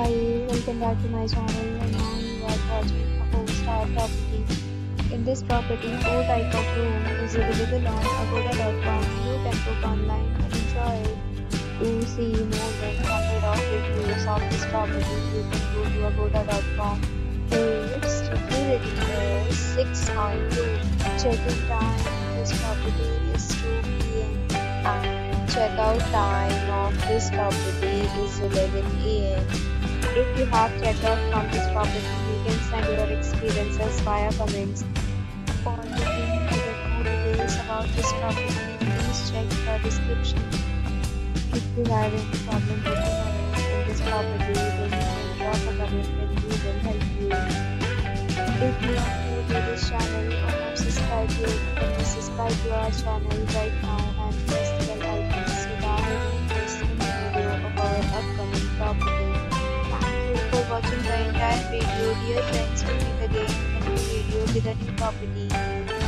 Hi, welcome back to my channel, and now you are watching a 4-star property. In this property, 4 type of room is available on Agoda.com. You can book online and enjoy to see more than 100 of reviews of this property. You can go to Agoda.com. Its review rating is 6.2. Check-in time of this property is 2 p.m. and check-out time of this property is 11 a.m. If you have checked out from this property, you can send your experiences via comments. For looking to get more details about this property, please check the description. If you have any problem with the comments in this property, then you can drop a comment and we will help you. If you are new to this channel or not subscribed yet, then subscribe to our channel right now and press the bell icon so that you can miss any video of our upcoming property. Watching the entire video, dear friends, will meet again in a new video with a new property.